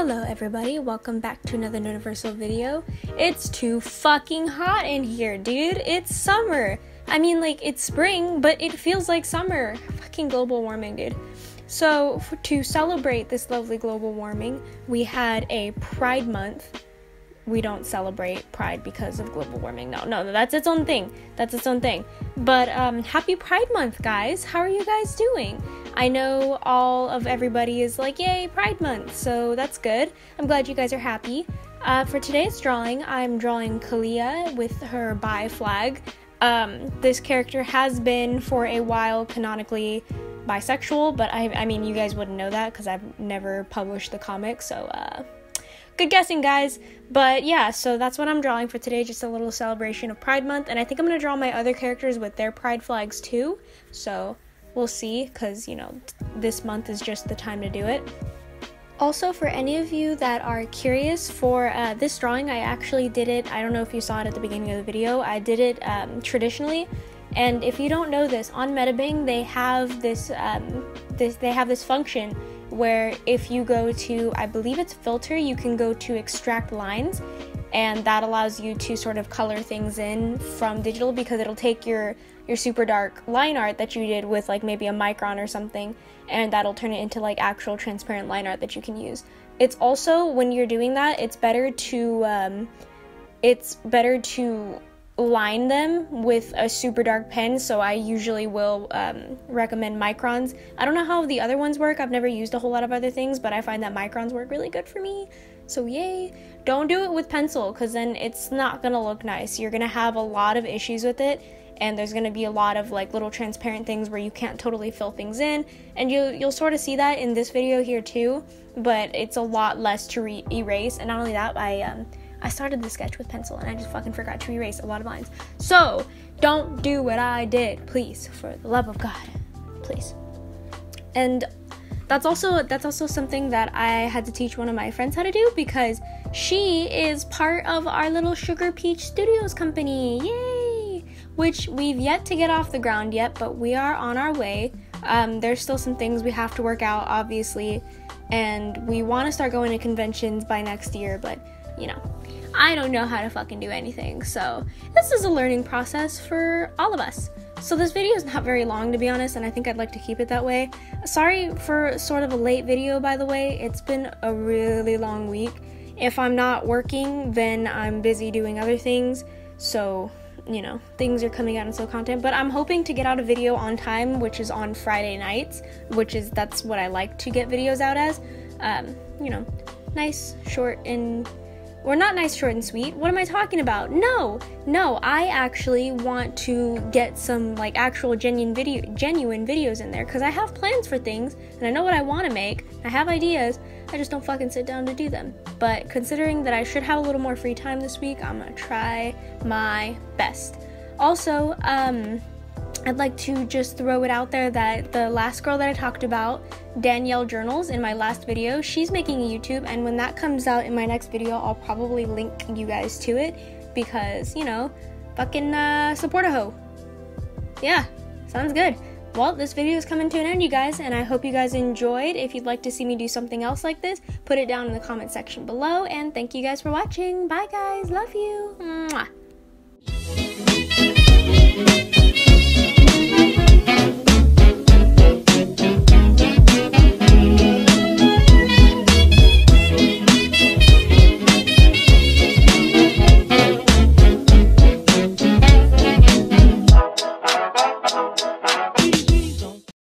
Hello everybody, welcome back to another Universal video. It's too fucking hot in here, dude. It's summer. I mean, like, it's spring, but it feels like summer. Fucking global warming, dude. So to celebrate this lovely global warming, we had a Pride Month. We don't celebrate Pride because of global warming. No, that's its own thing. But happy Pride Month, guys. How are you guys doing? I know all of everybody is like, yay, Pride Month, so that's good. I'm glad you guys are happy. For today's drawing, I'm drawing Kalia with her bi flag. This character has been for a while canonically bisexual, but I mean, you guys wouldn't know that because I've never published the comic, so good guessing, guys. But yeah, so that's what I'm drawing for today, just a little celebration of Pride Month, and I think I'm gonna draw my other characters with their pride flags too, so we'll see, because, you know, this month is just the time to do it. Also, for any of you that are curious, for this drawing, I actually did it, I don't know if you saw it at the beginning of the video, I did it traditionally, and if you don't know this, on MetaBang they have this, this function where if you go to, I believe it's filter, you can go to extract lines, and that allows you to sort of color things in from digital, because it'll take your super dark line art that you did with like maybe a micron or something, and that'll turn it into like actual transparent line art that you can use. It's also, when you're doing that, it's better to line them with a super dark pen, so I usually will recommend microns. I don't know how the other ones work, I've never used a whole lot of other things, but I find that microns work really good for me, so yay. Don't do it with pencil, because then it's not gonna look nice. You're gonna have a lot of issues with it, and there's gonna be a lot of like little transparent things where you can't totally fill things in, and you'll sort of see that in this video here too, but it's a lot less to erase. And not only that, I started the sketch with pencil and I just fucking forgot to erase a lot of lines. So don't do what I did, please, for the love of God, please. And that's also something that I had to teach one of my friends how to do, because she is part of our little Sugar Peach Studios company, yay! Which we've yet to get off the ground yet, but we are on our way. There's still some things we have to work out, obviously, and we want to start going to conventions by next year, but you know, I don't know how to fucking do anything, so this is a learning process for all of us. So this video is not very long, to be honest, and I think I'd like to keep it that way. Sorry for sort of a late video, by the way. It's been a really long week. If I'm not working, then I'm busy doing other things, so, you know, things are coming out in slow content, but I'm hoping to get out a video on time, which is on Friday nights, that's what I like to get videos out as. You know, nice, short, and or not nice, short, and sweet. What am I talking about? No, I actually want to get some like actual genuine videos in there, because I have plans for things and I know what I want to make. I have ideas, I just don't fucking sit down to do them. But considering that I should have a little more free time this week, I'm gonna try my best. Also, I'd like to just throw it out there that the last girl that I talked about, Danielle Journals, in my last video, she's making a YouTube, and when that comes out in my next video, I'll probably link you guys to it, because, you know, fucking support a hoe. Yeah, sounds good. Well, this video is coming to an end, you guys, and I hope you guys enjoyed. If you'd like to see me do something else like this, put it down in the comment section below, and thank you guys for watching. Bye, guys. Love you. Mwah.